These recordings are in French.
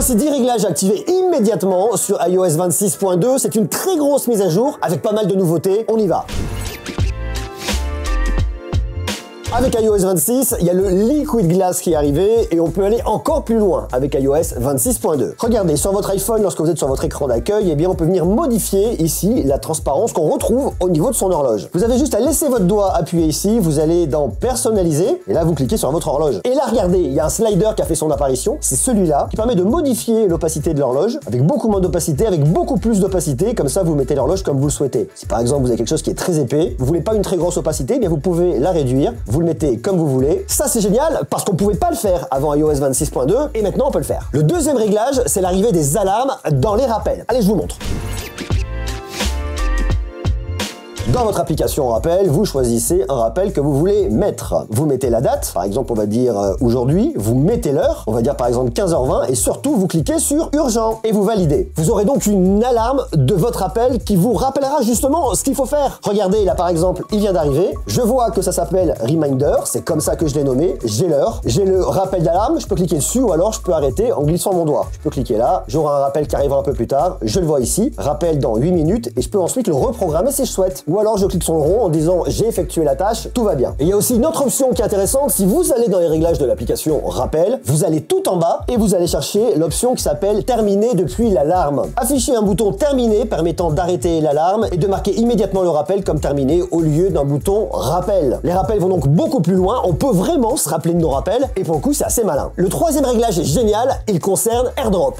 Voici 10 réglages à activer immédiatement sur iOS 26.2. C'est une très grosse mise à jour avec pas mal de nouveautés. On y va. Avec iOS 26, il y a le Liquid Glass qui est arrivé et on peut aller encore plus loin avec iOS 26.2. Regardez, sur votre iPhone, lorsque vous êtes sur votre écran d'accueil, eh bien on peut venir modifier ici la transparence qu'on retrouve au niveau de son horloge. Vous avez juste à laisser votre doigt appuyer ici, vous allez dans personnaliser et là vous cliquez sur votre horloge. Et là regardez, il y a un slider qui a fait son apparition, c'est celui-là qui permet de modifier l'opacité de l'horloge avec beaucoup moins d'opacité, avec beaucoup plus d'opacité, comme ça vous mettez l'horloge comme vous le souhaitez. Si par exemple vous avez quelque chose qui est très épais, vous voulez pas une très grosse opacité, eh bien vous pouvez la réduire. Vous le mettez comme vous voulez. Ça, c'est génial parce qu'on pouvait pas le faire avant iOS 26.2 et maintenant on peut le faire. Le deuxième réglage, c'est l'arrivée des alarmes dans les rappels. Allez, je vous montre. Dans votre application rappel, vous choisissez un rappel que vous voulez mettre. Vous mettez la date, par exemple on va dire aujourd'hui, vous mettez l'heure, on va dire par exemple 15h20 et surtout vous cliquez sur urgent et vous validez. Vous aurez donc une alarme de votre rappel qui vous rappellera justement ce qu'il faut faire. Regardez là par exemple, il vient d'arriver, je vois que ça s'appelle Reminder, c'est comme ça que je l'ai nommé, j'ai l'heure, j'ai le rappel d'alarme, je peux cliquer dessus ou alors je peux arrêter en glissant mon doigt. Je peux cliquer là, j'aurai un rappel qui arrivera un peu plus tard, je le vois ici, rappel dans 8 minutes et je peux ensuite le reprogrammer si je souhaite. Ou alors je clique sur le rond en disant j'ai effectué la tâche, tout va bien. Et il y a aussi une autre option qui est intéressante, si vous allez dans les réglages de l'application rappel, vous allez tout en bas et vous allez chercher l'option qui s'appelle terminer depuis l'alarme. Affichez un bouton terminé permettant d'arrêter l'alarme et de marquer immédiatement le rappel comme terminé au lieu d'un bouton rappel. Les rappels vont donc beaucoup plus loin, on peut vraiment se rappeler de nos rappels et pour le coup c'est assez malin. Le troisième réglage est génial, il concerne AirDrop.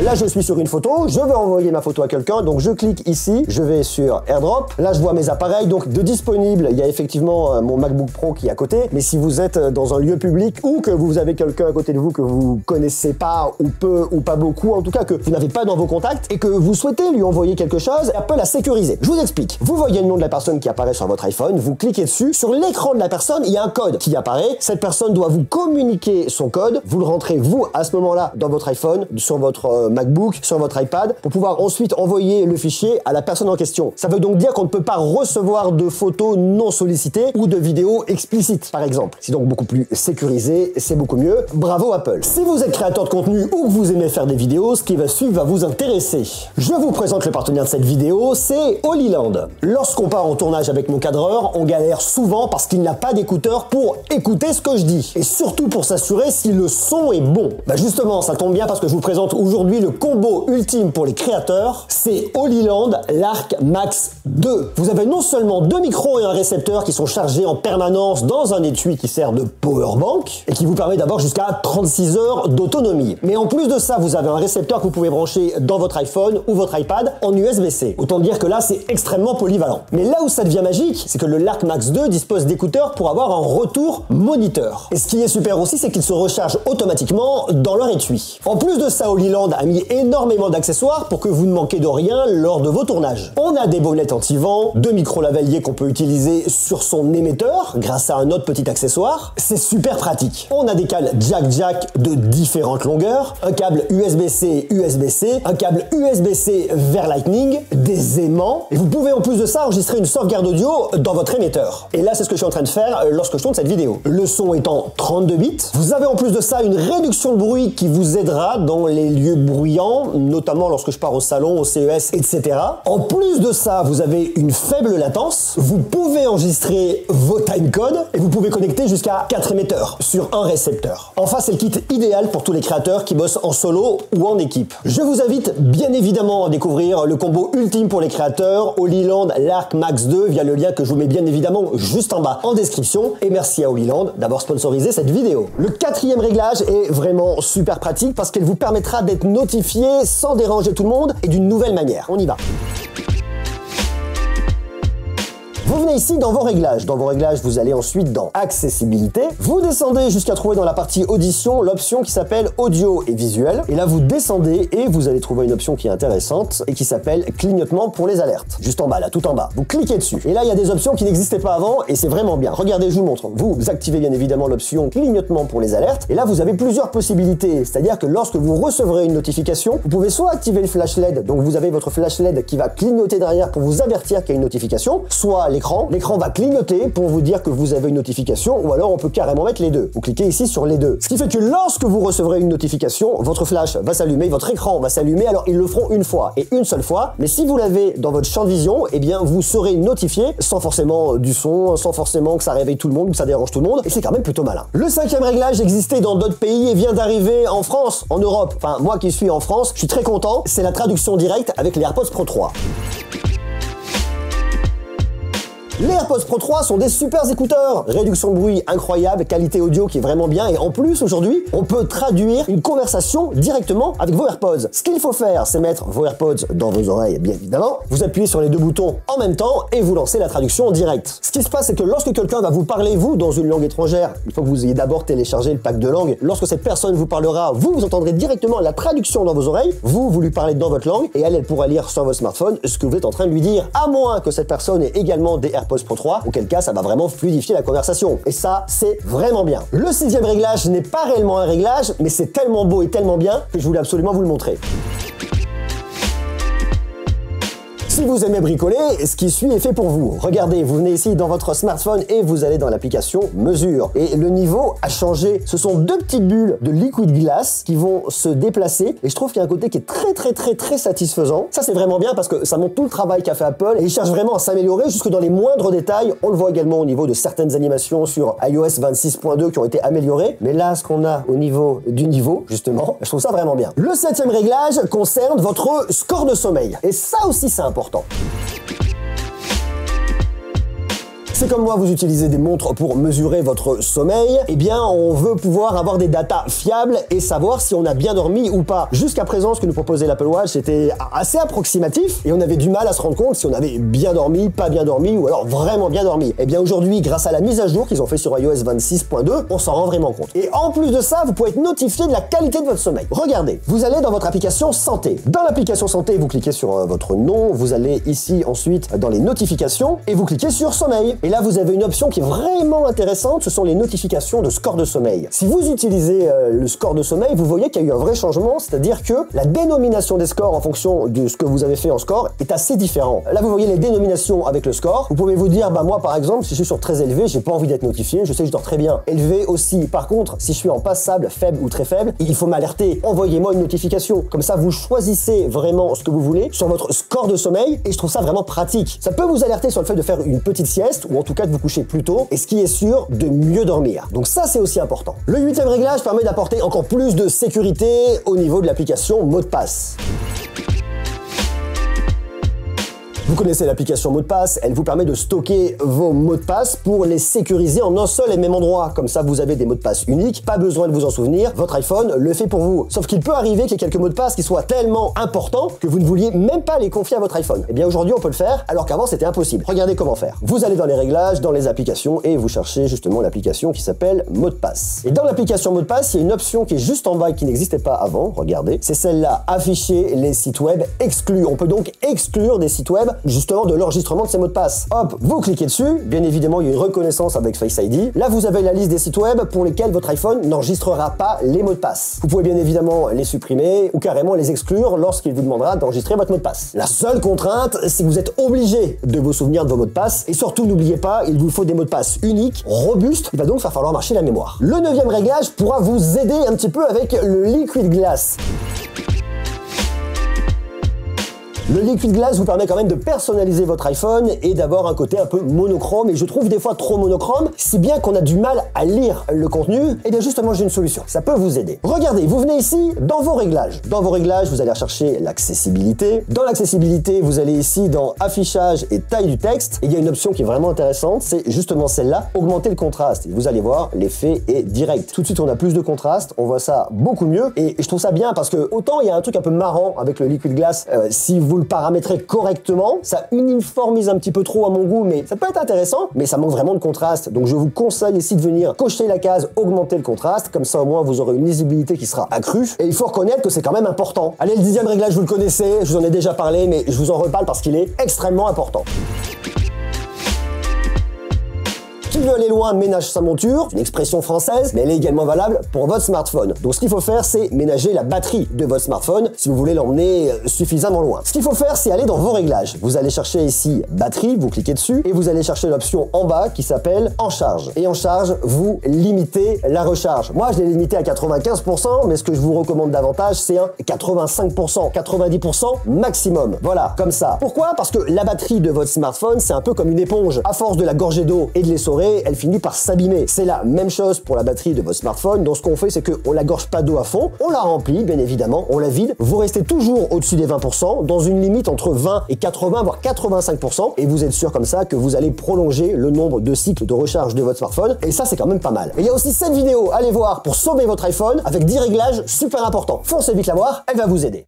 Là, je suis sur une photo, je veux envoyer ma photo à quelqu'un, donc je clique ici, je vais sur AirDrop. Là, je vois mes appareils, donc de disponibles, il y a effectivement mon MacBook Pro qui est à côté, mais si vous êtes dans un lieu public ou que vous avez quelqu'un à côté de vous que vous connaissez pas ou peu ou pas beaucoup, en tout cas que vous n'avez pas dans vos contacts et que vous souhaitez lui envoyer quelque chose, Apple a sécurisé. Je vous explique. Vous voyez le nom de la personne qui apparaît sur votre iPhone, vous cliquez dessus, sur l'écran de la personne, il y a un code qui apparaît. Cette personne doit vous communiquer son code, vous le rentrez vous à ce moment-là dans votre iPhone, sur votre MacBook, sur votre iPad, pour pouvoir ensuite envoyer le fichier à la personne en question. Ça veut donc dire qu'on ne peut pas recevoir de photos non sollicitées ou de vidéos explicites, par exemple. C'est donc beaucoup plus sécurisé, c'est beaucoup mieux. Bravo Apple. Si vous êtes créateur de contenu ou que vous aimez faire des vidéos, ce qui va suivre va vous intéresser. Je vous présente le partenaire de cette vidéo, c'est Hollyland. Lorsqu'on part en tournage avec mon cadreur, on galère souvent parce qu'il n'a pas d'écouteurs pour écouter ce que je dis. Et surtout pour s'assurer si le son est bon. Bah justement, ça tombe bien parce que je vous présente aujourd'hui le combo ultime pour les créateurs, c'est Hollyland Lark Max 2. Vous avez non seulement deux micros et un récepteur qui sont chargés en permanence dans un étui qui sert de power bank et qui vous permet d'avoir jusqu'à 36 heures d'autonomie. Mais en plus de ça, vous avez un récepteur que vous pouvez brancher dans votre iPhone ou votre iPad en USB-C. Autant dire que là, c'est extrêmement polyvalent. Mais là où ça devient magique, c'est que le Lark Max 2 dispose d'écouteurs pour avoir un retour moniteur. Et ce qui est super aussi, c'est qu'ils se rechargent automatiquement dans leur étui. En plus de ça, Hollyland a mis énormément d'accessoires pour que vous ne manquiez de rien lors de vos tournages. On a des bonnettes anti-vent, deux micros lavaliers qu'on peut utiliser sur son émetteur grâce à un autre petit accessoire. C'est super pratique. On a des câbles jack-jack de différentes longueurs, un câble USB-C, un câble USB-C vers Lightning, des aimants. Et vous pouvez en plus de ça enregistrer une sauvegarde audio dans votre émetteur. Et là, c'est ce que je suis en train de faire lorsque je tourne cette vidéo. Le son est en 32 bits. Vous avez en plus de ça une réduction de bruit qui vous aidera dans les lieux bruyant, notamment lorsque je pars au salon, au CES, etc. En plus de ça, vous avez une faible latence, vous pouvez enregistrer vos timecodes et vous pouvez connecter jusqu'à 4 émetteurs sur un récepteur. Enfin, c'est le kit idéal pour tous les créateurs qui bossent en solo ou en équipe. Je vous invite bien évidemment à découvrir le combo ultime pour les créateurs, Hollyland Lark Max 2 via le lien que je vous mets bien évidemment juste en bas en description. Et merci à Hollyland d'avoir sponsorisé cette vidéo. Le quatrième réglage est vraiment super pratique parce qu'elle vous permettra d'être notifié sans déranger tout le monde et d'une nouvelle manière. On y va. Vous venez ici dans vos réglages. Dans vos réglages, vous allez ensuite dans accessibilité. Vous descendez jusqu'à trouver dans la partie audition l'option qui s'appelle audio et visuel. Et là, vous descendez et vous allez trouver une option qui est intéressante et qui s'appelle clignotement pour les alertes. Juste en bas, là, tout en bas. Vous cliquez dessus. Et là, il y a des options qui n'existaient pas avant et c'est vraiment bien. Regardez, je vous montre. Vous activez bien évidemment l'option clignotement pour les alertes. Et là, vous avez plusieurs possibilités. C'est-à-dire que lorsque vous recevrez une notification, vous pouvez soit activer le flash LED. Donc, vous avez votre flash LED qui va clignoter derrière pour vous avertir qu'il y a une notification, soit l'écran l'écran. L'écran va clignoter pour vous dire que vous avez une notification, ou alors on peut carrément mettre les deux. Vous cliquez ici sur les deux. Ce qui fait que lorsque vous recevrez une notification, votre flash va s'allumer, votre écran va s'allumer. Alors ils le feront une fois et une seule fois. Mais si vous l'avez dans votre champ de vision, eh bien vous serez notifié sans forcément du son, sans forcément que ça réveille tout le monde, que ça dérange tout le monde. Et c'est quand même plutôt malin. Le cinquième réglage existait dans d'autres pays et vient d'arriver en France, en Europe. Enfin, moi qui suis en France, je suis très content. C'est la traduction directe avec les AirPods Pro 3. Les AirPods Pro 3 sont des super écouteurs. Réduction de bruit incroyable, qualité audio qui est vraiment bien. Et en plus, aujourd'hui, on peut traduire une conversation directement avec vos AirPods. Ce qu'il faut faire, c'est mettre vos AirPods dans vos oreilles, bien évidemment. Vous appuyez sur les deux boutons en même temps et vous lancez la traduction en direct. Ce qui se passe, c'est que lorsque quelqu'un va vous parler, vous, dans une langue étrangère, il faut que vous ayez d'abord téléchargé le pack de langues. Lorsque cette personne vous parlera, vous, vous entendrez directement la traduction dans vos oreilles. Vous, vous lui parlez dans votre langue et elle, elle pourra lire sur votre smartphone ce que vous êtes en train de lui dire. À moins que cette personne ait également des AirPods Pro 3, auquel cas ça va vraiment fluidifier la conversation. Et ça, c'est vraiment bien. Le sixième réglage n'est pas réellement un réglage, mais c'est tellement beau et tellement bien que je voulais absolument vous le montrer. Si vous aimez bricoler, ce qui suit est fait pour vous. Regardez, vous venez ici dans votre smartphone et vous allez dans l'application Mesure. Et le niveau a changé. Ce sont deux petites bulles de Liquid Glass qui vont se déplacer. Et je trouve qu'il y a un côté qui est très satisfaisant. Ça, c'est vraiment bien parce que ça montre tout le travail qu'a fait Apple. Et ils cherchent vraiment à s'améliorer jusque dans les moindres détails. On le voit également au niveau de certaines animations sur iOS 26.2 qui ont été améliorées. Mais là, ce qu'on a au niveau du niveau, justement, je trouve ça vraiment bien. Le septième réglage concerne votre score de sommeil. Et ça aussi, c'est important. Si comme moi vous utilisez des montres pour mesurer votre sommeil, eh bien on veut pouvoir avoir des datas fiables et savoir si on a bien dormi ou pas. Jusqu'à présent, ce que nous proposait l'Apple Watch était assez approximatif et on avait du mal à se rendre compte si on avait bien dormi, pas bien dormi ou alors vraiment bien dormi. Eh bien aujourd'hui, grâce à la mise à jour qu'ils ont fait sur iOS 26.2, on s'en rend vraiment compte. Et en plus de ça, vous pouvez être notifié de la qualité de votre sommeil. Regardez, vous allez dans votre application santé. Dans l'application santé, vous cliquez sur votre nom, vous allez ici ensuite dans les notifications et vous cliquez sur sommeil. Et là, vous avez une option qui est vraiment intéressante, ce sont les notifications de score de sommeil. Si vous utilisez le score de sommeil, vous voyez qu'il y a eu un vrai changement, c'est-à-dire que la dénomination des scores en fonction de ce que vous avez fait en score est assez différent. Là, vous voyez les dénominations avec le score. Vous pouvez vous dire, bah moi, par exemple, si je suis sur très élevé, j'ai pas envie d'être notifié, je sais que je dors très bien. Élevé aussi. Par contre, si je suis en passable, faible ou très faible, il faut m'alerter. Envoyez-moi une notification. Comme ça, vous choisissez vraiment ce que vous voulez sur votre score de sommeil et je trouve ça vraiment pratique. Ça peut vous alerter sur le fait de faire une petite sieste ou en tout cas de vous coucher plus tôt et ce qui est sûr de mieux dormir. Donc ça c'est aussi important. Le huitième réglage permet d'apporter encore plus de sécurité au niveau de l'application mot de passe. Vous connaissez l'application mot de passe, elle vous permet de stocker vos mots de passe pour les sécuriser en un seul et même endroit. Comme ça, vous avez des mots de passe uniques, pas besoin de vous en souvenir, votre iPhone le fait pour vous. Sauf qu'il peut arriver qu'il y ait quelques mots de passe qui soient tellement importants que vous ne vouliez même pas les confier à votre iPhone. Et bien aujourd'hui, on peut le faire, alors qu'avant, c'était impossible. Regardez comment faire. Vous allez dans les réglages, dans les applications, et vous cherchez justement l'application qui s'appelle mot de passe. Et dans l'application mot de passe, il y a une option qui est juste en bas et qui n'existait pas avant, regardez. C'est celle-là, afficher les sites web exclus. On peut donc exclure des sites web justement de l'enregistrement de ces mots de passe. Hop, vous cliquez dessus, bien évidemment il y a une reconnaissance avec Face ID. Là vous avez la liste des sites web pour lesquels votre iPhone n'enregistrera pas les mots de passe. Vous pouvez bien évidemment les supprimer ou carrément les exclure lorsqu'il vous demandera d'enregistrer votre mot de passe. La seule contrainte, c'est que vous êtes obligé de vous souvenir de vos mots de passe et surtout n'oubliez pas, il vous faut des mots de passe uniques, robustes, il va donc falloir marcher la mémoire. Le neuvième réglage pourra vous aider un petit peu avec le Liquid Glass. Le Liquid Glass vous permet quand même de personnaliser votre iPhone et d'avoir un côté un peu monochrome et je trouve des fois trop monochrome, si bien qu'on a du mal à lire le contenu. Et bien justement j'ai une solution, ça peut vous aider. Regardez, vous venez ici dans vos réglages. Dans vos réglages, vous allez rechercher l'accessibilité. Dans l'accessibilité, vous allez ici dans affichage et taille du texte. Et il y a une option qui est vraiment intéressante, c'est justement celle-là, augmenter le contraste. Et vous allez voir, l'effet est direct. Tout de suite on a plus de contraste, on voit ça beaucoup mieux et je trouve ça bien parce que autant il y a un truc un peu marrant avec le Liquid Glass, si vous le paramétrer correctement, ça uniformise un petit peu trop à mon goût, mais ça peut être intéressant, mais ça manque vraiment de contraste. Donc je vous conseille ici de venir cocher la case augmenter le contraste, comme ça au moins vous aurez une lisibilité qui sera accrue, et il faut reconnaître que c'est quand même important. Allez, le dixième réglage, vous le connaissez, je vous en ai déjà parlé, mais je vous en reparle parce qu'il est extrêmement important. Qui veut aller loin ménage sa monture, une expression française, mais elle est également valable pour votre smartphone. Donc ce qu'il faut faire, c'est ménager la batterie de votre smartphone si vous voulez l'emmener suffisamment loin. Ce qu'il faut faire, c'est aller dans vos réglages. Vous allez chercher ici batterie, vous cliquez dessus et vous allez chercher l'option en bas qui s'appelle en charge. Et en charge, vous limitez la recharge. Moi, je l'ai limité à 95%, mais ce que je vous recommande davantage, c'est un 85%, 90% maximum. Voilà, comme ça. Pourquoi? Parce que la batterie de votre smartphone, c'est un peu comme une éponge. À force de la gorger d'eau et de l'essorer, elle finit par s'abîmer. C'est la même chose pour la batterie de votre smartphone. Donc ce qu'on fait, c'est qu'on la gorge pas d'eau à fond, on la remplit, bien évidemment, on la vide. Vous restez toujours au-dessus des 20%, dans une limite entre 20 et 80, voire 85%, et vous êtes sûr comme ça que vous allez prolonger le nombre de cycles de recharge de votre smartphone. Et ça, c'est quand même pas mal. Il y a aussi cette vidéo, allez voir, pour sauver votre iPhone, avec 10 réglages super importants. Foncez vite la voir, elle va vous aider.